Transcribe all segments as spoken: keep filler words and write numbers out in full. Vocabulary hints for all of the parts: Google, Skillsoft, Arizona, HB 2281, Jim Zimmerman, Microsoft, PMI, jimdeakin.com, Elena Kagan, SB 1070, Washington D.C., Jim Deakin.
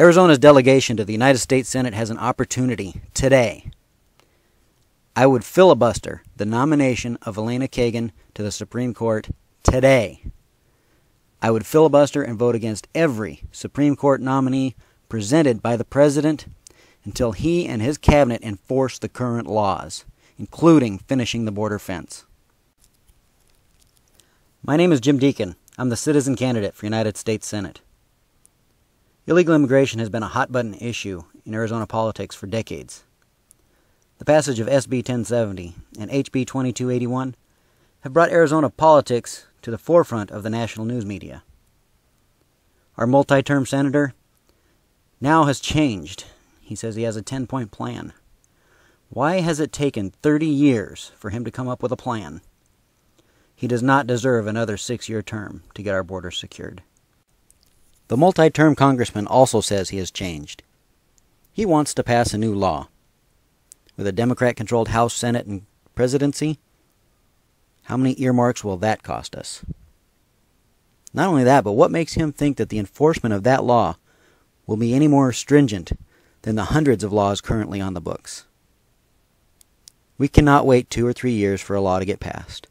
Arizona's delegation to the United States Senate has an opportunity today. I would filibuster the nomination of Elena Kagan to the Supreme Court today. I would filibuster and vote against every Supreme Court nominee presented by the President until he and his cabinet enforce the current laws, including finishing the border fence. My name is Jim Deakin. I'm the citizen candidate for United States Senate. Illegal immigration has been a hot-button issue in Arizona politics for decades. The passage of S B ten seventy and H B twenty-two eighty-one have brought Arizona politics to the forefront of the national news media. Our multi-term senator now has changed. He says he has a ten-point plan. Why has it taken thirty years for him to come up with a plan? He does not deserve another six-year term to get our border secured. The multi-term congressman also says he has changed. He wants to pass a new law. With a Democrat-controlled House, Senate, and presidency, how many earmarks will that cost us? Not only that, but what makes him think that the enforcement of that law will be any more stringent than the hundreds of laws currently on the books? We cannot wait two or three years for a law to get passed.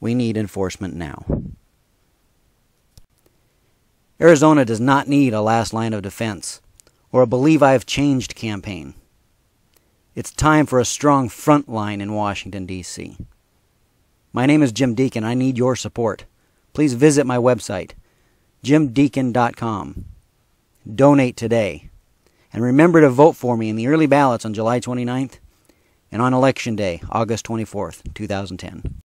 We need enforcement now. Arizona does not need a last line of defense or a believe I've changed campaign. It's time for a strong front line in Washington, D C My name is Jim Deakin. I need your support. Please visit my website, jim deakin dot com. Donate today. And remember to vote for me in the early ballots on July twenty-ninth and on Election Day, August twenty-fourth, two thousand ten.